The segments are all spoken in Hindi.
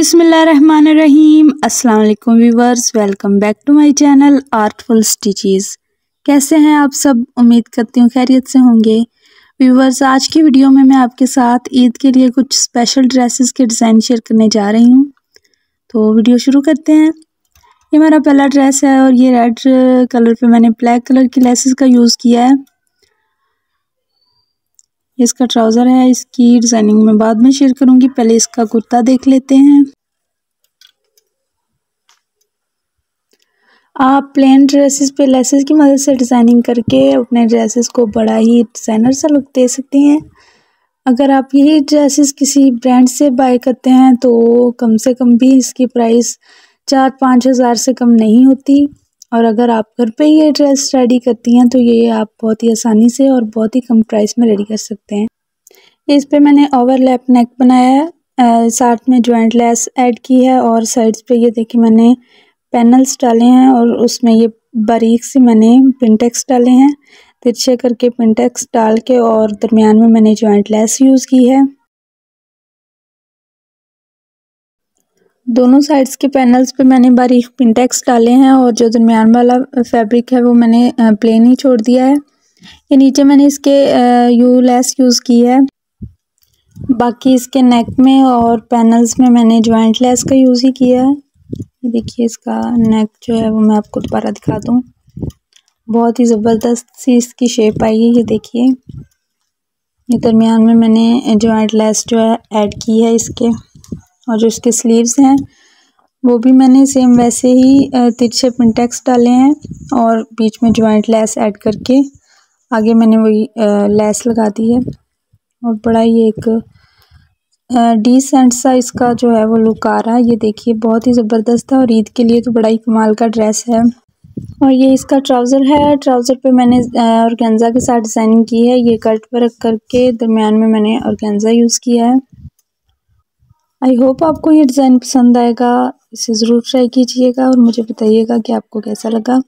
बिस्मिल्लाहिर्रहमानिर्रहीम। अस्सलाम वालेकुम viewers, welcome back to my channel artful stitches. कैसे हैं आप सब? उम्मीद करती हूँ खैरियत से होंगे। व्यूवर्स, आज की वीडियो में मैं आपके साथ ईद के लिए कुछ स्पेशल ड्रेसेस के डिज़ाइन शेयर करने जा रही हूँ, तो वीडियो शुरू करते हैं। ये मेरा पहला ड्रेस है और ये रेड कलर पर मैंने ब्लैक कलर की लेसेस का यूज़ किया है। इसका ट्राउज़र है, इसकी डिज़ाइनिंग मैं बाद में शेयर करूंगी, पहले इसका कुर्ता देख लेते हैं। आप प्लेन ड्रेसेस पे लेसेस की मदद से डिज़ाइनिंग करके अपने ड्रेसेस को बड़ा ही डिज़ाइनर सा लुक दे सकते हैं। अगर आप यही ड्रेसेस किसी ब्रांड से बाय करते हैं तो कम से कम भी इसकी प्राइस 4-5 हज़ार से कम नहीं होती, और अगर आप घर पे ये ड्रेस रेडी करती हैं तो ये आप बहुत ही आसानी से और बहुत ही कम प्राइस में रेडी कर सकते हैं। इस पे मैंने ओवरलैप नेक बनाया है, साथ में जॉइंट लेस ऐड की है, और साइड्स पे ये देखिए मैंने पैनल्स डाले हैं और उसमें ये बारीक से मैंने पिनटेक्स डाले हैं, तिरछे करके पिनटेक्स डाल के, और दरमियान में मैंने जॉइंट लेस यूज़ की है। दोनों साइड्स के पैनल्स पे मैंने बारीक पिनटेक्स डाले हैं, और जो दरमियान वाला फैब्रिक है वो मैंने प्लेन ही छोड़ दिया है। ये नीचे मैंने इसके यू लेस यूज़ की है, बाकी इसके नेक में और पैनल्स में मैंने जॉइंट लेस का यूज़ ही किया है। देखिए इसका नेक जो है वो मैं आपको दोबारा दिखा दूँ, बहुत ही ज़बरदस्त सी इसकी शेप आई है। ये देखिए, ये दरमियान में मैंने जॉइंट लेस जो है ऐड की है इसके, और जो इसके स्लीव्स हैं वो भी मैंने सेम वैसे ही तिरछे पिनटेक्स डाले हैं और बीच में जॉइंट लेस ऐड करके आगे मैंने वही लेस लगा दी है, और बड़ा ये एक डिसेंट सा इसका जो है वो लुक आ रहा है। ये देखिए बहुत ही ज़बरदस्त है, और ईद के लिए तो बड़ा ही कमाल का ड्रेस है। और ये इसका ट्राउज़र है, ट्राउज़र पे मैंने ऑर्गेन्जा के साथ डिज़ाइनिंग की है। ये कट वर्क करके दरमियान में मैंने ऑर्गेन्जा यूज़ किया है। आई होप आपको ये डिज़ाइन पसंद आएगा, इसे ज़रूर ट्राई कीजिएगा और मुझे बताइएगा कि आपको कैसा लगा।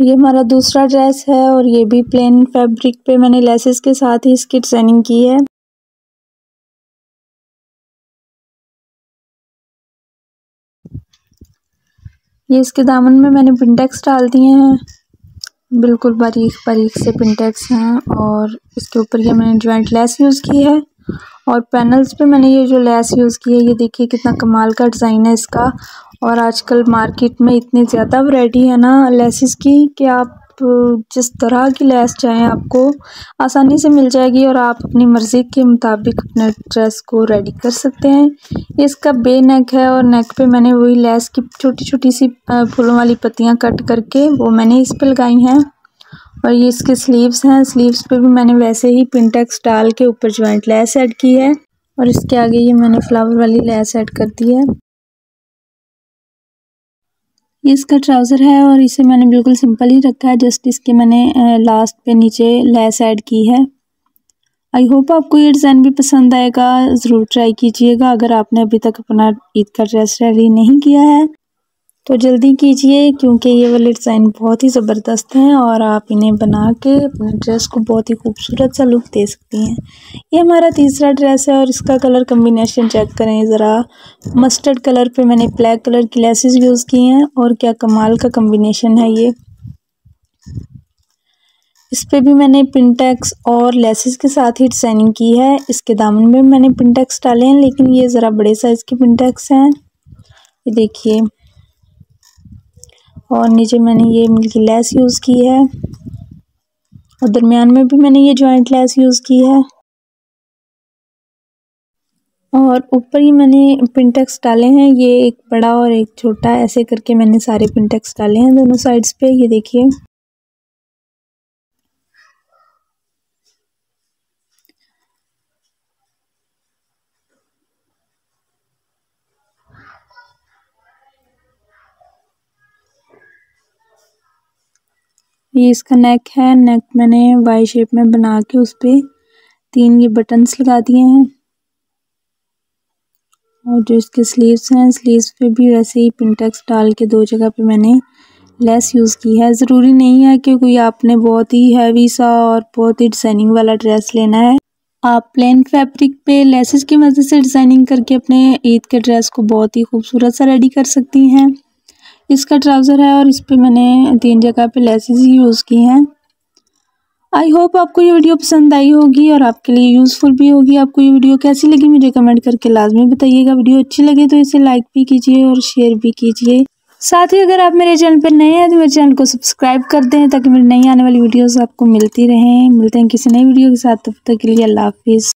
ये हमारा दूसरा ड्रेस है, और ये भी प्लेन फैब्रिक पे मैंने लेसेस के साथ ही इसकी डिज़ाइनिंग की है। ये इसके दामन में मैंने पिनटेक्स डाल दिए हैं, बिल्कुल बारीक बारीक से पिनटेक्स हैं, और इसके ऊपर ये मैंने जॉइंट लेस यूज़ की है, और पैनल्स पे मैंने ये जो लेस यूज़ की है। ये देखिए कितना कमाल का डिज़ाइन है इसका, और आजकल मार्केट में इतनी ज़्यादा वैरायटी है ना लेसेस की कि आप जिस तरह की लेस चाहें आपको आसानी से मिल जाएगी, और आप अपनी मर्ज़ी के मुताबिक अपने ड्रेस को रेडी कर सकते हैं। इसका बे नेक है, और नेक पे मैंने वही लेस की छोटी छोटी सी फूलों वाली पत्तियाँ कट करके वो मैंने इस पर लगाई हैं, और ये इसके स्लीव्स हैं। स्लीव्स पे भी मैंने वैसे ही पिनटेक्स डाल के ऊपर जॉइंट लेस ऐड की है, और इसके आगे ये मैंने फ्लावर वाली लेस ऐड कर दी है। ये इसका ट्राउज़र है, और इसे मैंने बिल्कुल सिंपल ही रखा है, जस्ट इसके मैंने लास्ट पे नीचे लेस ऐड की है। आई होप आपको ये डिज़ाइन भी पसंद आएगा, ज़रूर ट्राई कीजिएगा। अगर आपने अभी तक अपना ईद का ड्रेस रेडी नहीं किया है तो जल्दी कीजिए, क्योंकि ये वाले डिज़ाइन बहुत ही ज़बरदस्त हैं, और आप इन्हें बना के अपने ड्रेस को बहुत ही खूबसूरत सा लुक दे सकती हैं। ये हमारा तीसरा ड्रेस है, और इसका कलर कम्बिनेशन चेक करें ज़रा। मस्टर्ड कलर पे मैंने ब्लैक कलर की लेसेस यूज़ की हैं, और क्या कमाल का कम्बिनेशन है ये। इस पे भी मैंने पिनटेक्स और लेसेस के साथ ही डिज़ाइनिंग की है। इसके दामन में मैंने पिनटेक्स डाले हैं, लेकिन ये ज़रा बड़े साइज़ के पिनटेक्स हैं, ये देखिए, और नीचे मैंने ये मिल्की लेस यूज़ की है, और दरमियान में भी मैंने ये जॉइंट लेस यूज़ की है, और ऊपर ही मैंने पिनटेक्स डाले हैं। ये एक बड़ा और एक छोटा, ऐसे करके मैंने सारे पिनटेक्स डाले हैं दोनों साइड्स पे। ये देखिए, ये इसका नेक है। नेक मैंने वाई शेप में बना के उस पर 3 ये बटन्स लगा दिए हैं, और जो इसके स्लीव्स हैं, स्लीव्स पे भी वैसे ही पिनटेक्स डाल के 2 जगह पे मैंने लेस यूज़ की है। ज़रूरी नहीं है कि कोई आपने बहुत ही हैवी सा और बहुत ही डिज़ाइनिंग वाला ड्रेस लेना है, आप प्लेन फैब्रिक पे लेसेस की मदद से डिज़ाइनिंग करके अपने ईद के ड्रेस को बहुत ही खूबसूरत सा रेडी कर सकती हैं। इसका ट्राउज़र है और इस पर मैंने 3 जगह पे लेसेस ही यूज़ की हैं। आई होप आपको ये वीडियो पसंद आई होगी और आपके लिए यूज़फुल भी होगी। आपको ये वीडियो कैसी लगी मुझे कमेंट करके लाजमी बताइएगा। वीडियो अच्छी लगे तो इसे लाइक भी कीजिए और शेयर भी कीजिए। साथ ही अगर आप मेरे चैनल पर नए हैं तो मेरे चैनल को सब्सक्राइब कर दें ताकि मेरी नई आने वाली वीडियोस आपको मिलती रहें। मिलते हैं किसी नई वीडियो के साथ, तब तक के लिए अल्लाह हाफिज़।